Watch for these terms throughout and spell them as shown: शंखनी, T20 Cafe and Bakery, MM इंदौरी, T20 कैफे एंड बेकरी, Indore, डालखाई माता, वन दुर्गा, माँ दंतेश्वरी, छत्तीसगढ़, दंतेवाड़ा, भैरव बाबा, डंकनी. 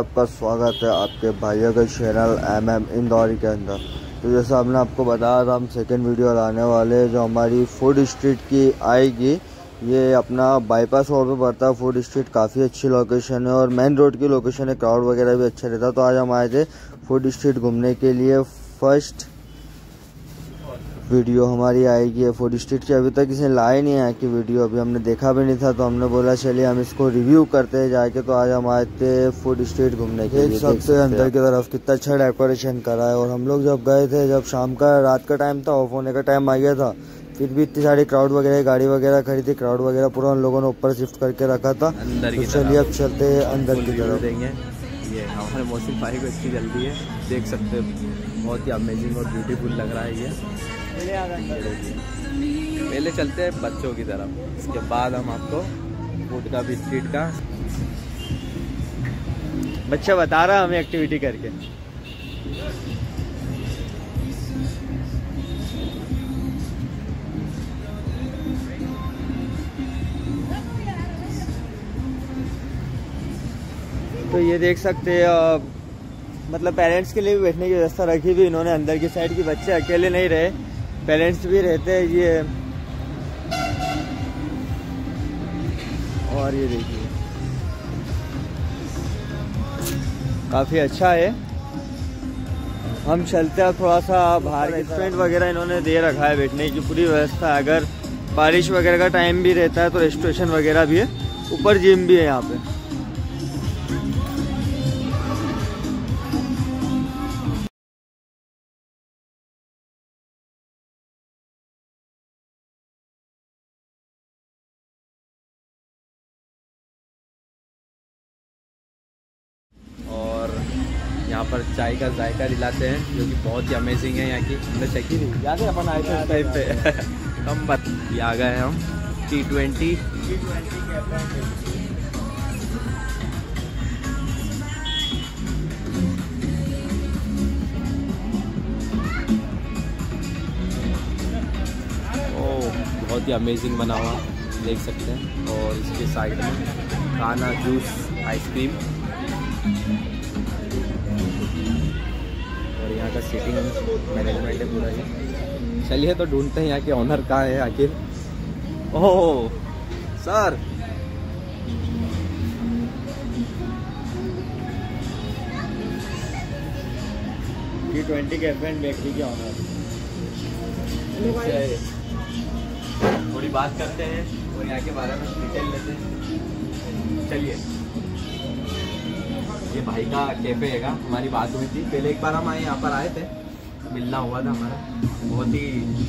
आपका स्वागत है आपके भाइयों के चैनल MM इंदौरी के अंदर। तो जैसा हमने आपको बताया था, हम सेकेंड वीडियो लाने वाले हैं जो हमारी फूड स्ट्रीट की आएगी। ये अपना बाईपास रोड पर पड़ता है। फूड स्ट्रीट काफ़ी अच्छी लोकेशन है और मेन रोड की लोकेशन है, क्राउड वगैरह भी अच्छा रहता है। तो आज हम आए थे फूड स्ट्रीट घूमने के लिए। फर्स्ट वीडियो हमारी आएगी है फूड स्ट्रीट की। अभी तक किसी ने लाए नहीं है कि वीडियो, अभी हमने देखा भी नहीं था, तो हमने बोला चलिए हम इसको रिव्यू करते हैं जाके। तो आज हम आए थे फूड स्ट्रीट घूमने के लिए। सबसे अंदर की तरफ कितना अच्छा डेकोरेशन करा है। और हम लोग जब गए थे, जब शाम का रात का टाइम था, ऑफ होने का टाइम आ गया था, फिर भी इतनी सारी क्राउड वगैरह, गाड़ी वगैरह खड़ी थी, क्राउड वगैरह पूरा उन लोगों ने ऊपर शिफ्ट करके रखा था। तो चलिए अब चलते हैं अंदर की तरफ। ये हमारे मौसम भाई को इतनी जल्दी है, देख सकते हैं, बहुत ही अमेजिंग और ब्यूटीफुल लग रहा है ये। पहले चलते हैं बच्चों की तरफ, उसके बाद हम आपको फूड का, बिस्किट का। बच्चा बता रहा हमें एक्टिविटी करके। तो ये देख सकते हैं, मतलब पेरेंट्स के लिए भी बैठने की व्यवस्था रखी हुई इन्होंने अंदर की साइड की। बच्चे अकेले नहीं रहे, पेरेंट्स भी रहते हैं ये। और ये देखिए काफ़ी अच्छा है। हम चलते हैं थोड़ा सा बाहर। रेस्टोरेंट वगैरह इन्होंने दे रखा है, बैठने की पूरी व्यवस्था। अगर बारिश वगैरह का टाइम भी रहता है तो रेस्टोरेशन वगैरह भी है। ऊपर जिम भी है यहाँ पे। यहाँ पर चाय का जायका दिलाते हैं जो कि बहुत ही अमेजिंग है यहाँ की। हमने चखी नहीं, याद है अपन आए थे टाइप पे। हम बस आ गए हैं हम T20 बहुत ही अमेजिंग बना हुआ देख सकते हैं। और इसके साइड में खाना, जूस, आइसक्रीम। यहाँ का सीटिंग मैनेजमेंट है पूरा ये। चलिए तो ढूंढते हैं यहाँ के ऑनर कहाँ है आखिर। Oh sir, T20 कैफे एंड बेकरी के ऑनर। थोड़ी बात करते हैं और यहाँ के बारे में डिटेल लेते हैं। चलिए, ये भाई का कैफे है, हमारी बात हुई थी पहले। एक बार हम आए, यहाँ पर आए थे, मिलना हुआ था हमारा। बहुत ही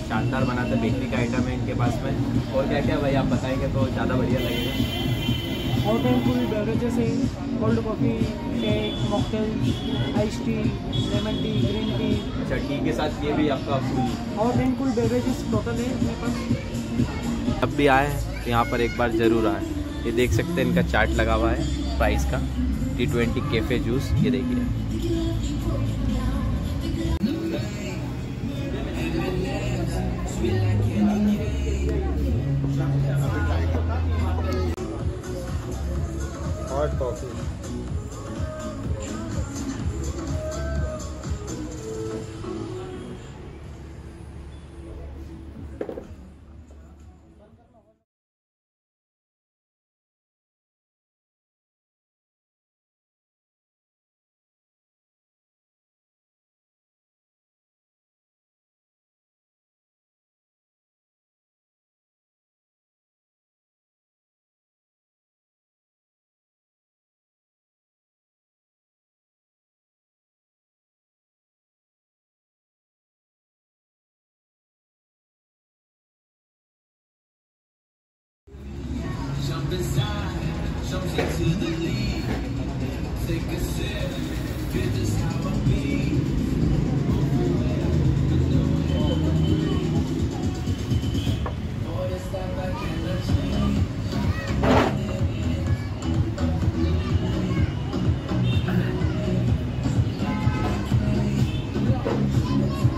शानदार बनाते बेकरी का आइटम है इनके पास में। और क्या क्या भाई आप बताएंगे तो ज़्यादा बढ़िया लगेगा। हॉट एंड कूल बेवरेजेस है, cold coffee, cake, mocktail, ice tea, lemon tea, green tea. अच्छा, टी के साथ ये भी आपका hot and cool beverages total है मेरे पास। अब भी आए तो यहाँ पर एक बार ज़रूर आए। ये देख सकते हैं इनका चार्ट लगा हुआ है प्राइस का। T20 कैफे जूस, ये देखिए। हॉट कॉफी,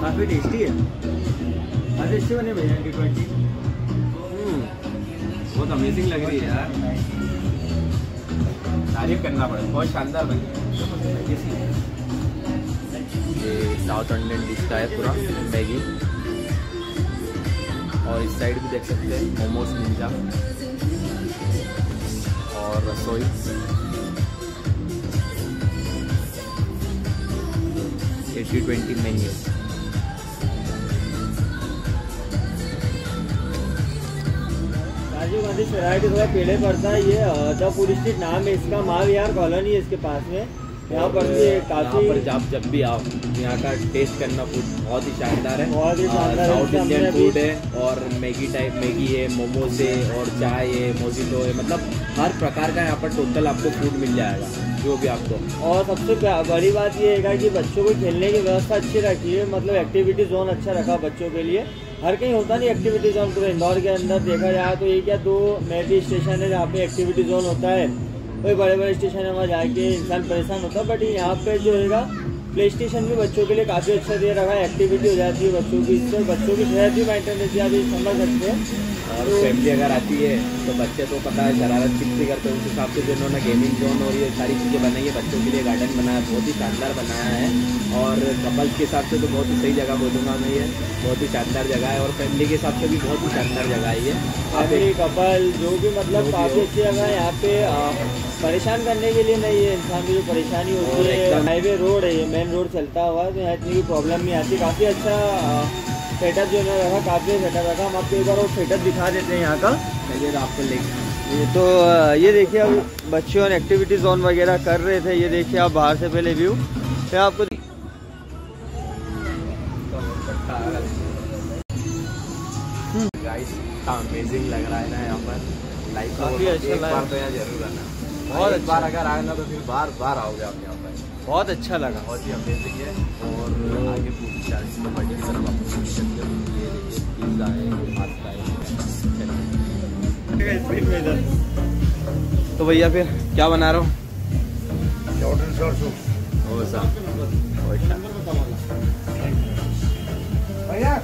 काफी टेस्टी है। आज अच्छे बने भैया T20, बहुत अमेजिंग लग रही है यार। तारीफ करना पड़ेगा, बहुत शानदार बनी। ये साउथ इंडियन डिश का है पूरा मैगी, और इस साइड भी देख सकते हैं मोमोज मिलता और रसोई। ये T20 मेन्यू राजीव वैरायटी थोड़ा पेड़े पड़ता है। ये जयपुर स्ट्रीट नाम है इसका, महाविहार कॉलोनी है इसके पास में। यहाँ पर काफी आप जब भी आओ यहाँ का टेस्ट करना फूड बहुत ही शानदार है, बहुत ही शानदार साउथ इंडियन फूड है। और मैगी टाइप मैगी है, मोमोज है और चाय है, मोजिटो है, मतलब हर प्रकार का यहाँ पर टोटल आपको फूड मिल जाएगा जो भी आपको। और सबसे बड़ी बात ये है कि बच्चों को खेलने की व्यवस्था अच्छी रखी है, मतलब एक्टिविटी जोन अच्छा रखा बच्चों के लिए। हर कहीं होता नहीं एक्टिविटी जोन, पूरे इंदौर के अंदर देखा जाए तो एक या दो मेट्रो स्टेशन है जहाँ पे एक्टिविटी जोन होता है। कोई बड़े बड़े स्टेशन है वहाँ जाके इंसान परेशान होता है, बट यहाँ पे जो है प्ले स्टेशन भी बच्चों के लिए काफ़ी अच्छा दे रहा है, एक्टिविटी हो जाती है बच्चों की, इससे बच्चों की सेहत भी मेंटेन रहती है, आप ये समझ सकते हैं। और फैमिली अगर आती है तो बच्चे तो पता है शरारत कितनी करते हैं, उस हिसाब से जो इन्होंने गेमिंग जोन और ये सारी चीज़ें बनाई है, बच्चों के लिए गार्डन बनाया बहुत ही शानदार बनाया है। और कपल्स के हिसाब से तो बहुत ही सही जगह बोलूँगा मैं, ये बहुत ही शानदार जगह है। और फैमिली के हिसाब से भी बहुत ही शानदार जगह है ये, फैमिली कपल जो भी, मतलब काफ़ी अच्छी जगह है। यहाँ पे परेशान करने के लिए नहीं है, इंसान की जो परेशानी होती है, हाईवे रोड है ये, मेन रोड चलता हुआ, तो यहाँ इतनी प्रॉब्लम नहीं आती। काफ़ी अच्छा सेटअप जो है रखा, काफ़ी सेटअप रखा। हम आपको एक बार वो सेटअप दिखा देते हैं यहाँ का, चलिए आपको लेके। तो ये देखिए अब बच्चे और एक्टिविटी जोन वगैरह कर रहे थे, ये देखिए आप बाहर से पहले व्यू फिर आपको। अमेजिंग लग रहा है ना यहाँ पर, लाइफ काफ़ी अच्छा लग रहा है, जरूर आना। और एक बार अगर आए ना तो फिर बार बार आओगे आप यहाँ पर, बहुत अच्छा लगा, बहुत ही अमेजिंग है। और आगे पूरी 40 किलोमीटर की तरफ आपको। तो भैया फिर क्या बना रहा हूँ? भैया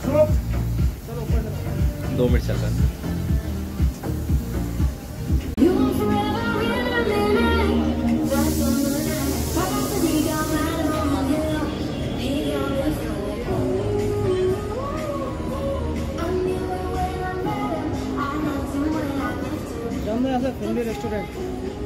2 मिनट चल रहा है। रेस्टोरेंट